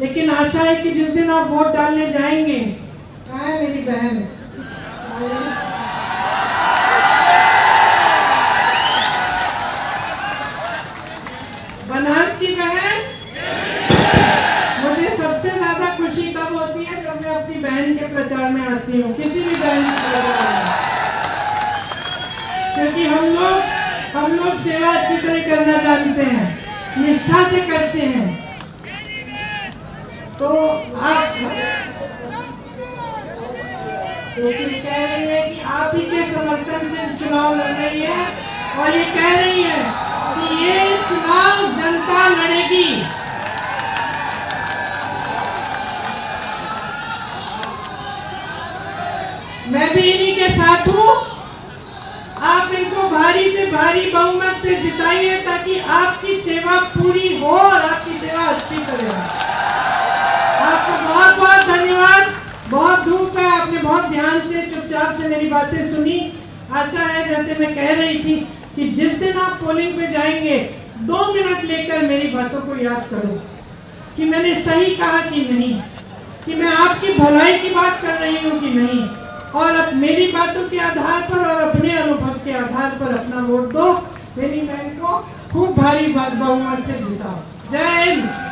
लेकिन आशा है कि जिस दिन आप वोट डालने जाएंगे, कहाँ है मेरी बहन, बनास की बहन। मुझे सबसे ज्यादा खुशी तब होती है जब मैं अपनी बहन के प्रचार में आती हूँ, किसी भी बहन के प्रचार में, क्योंकि हम लोग सेवा अच्छी तरह करना जानते हैं, निष्ठा से करते हैं। तो आप कह रही है कि आप ही के समर्थन से चुनाव लड़ रही है और ये कह रही है कि ये चुनाव जनता लड़ेगी। मैं भी इन्हीं के साथ हूँ। आप इनको भारी से भारी बहुमत से जिताइए ताकि आपकी सेवा पूरी हो और आपकी सेवा अच्छी करे। आपको बहुत बहुत धन्यवाद। बहुत धूप है, आपने बहुत ध्यान से चुपचाप से मेरी बातें सुनी। आशा है जैसे मैं कह रही थी कि जिस दिन आप पोलिंग पे जाएंगे 2 मिनट लेकर मेरी बातों को याद करो कि मैंने सही कहा कि नहीं, कि मैं आपकी भलाई की बात कर रही हूँ कि नहीं, और अब मेरी बातों के आधार पर और अपने अनुभव के आधार पर अपना वोट दो। मेरी बहन को खूब भारी बहुमत से जिताओ। जय हिंद।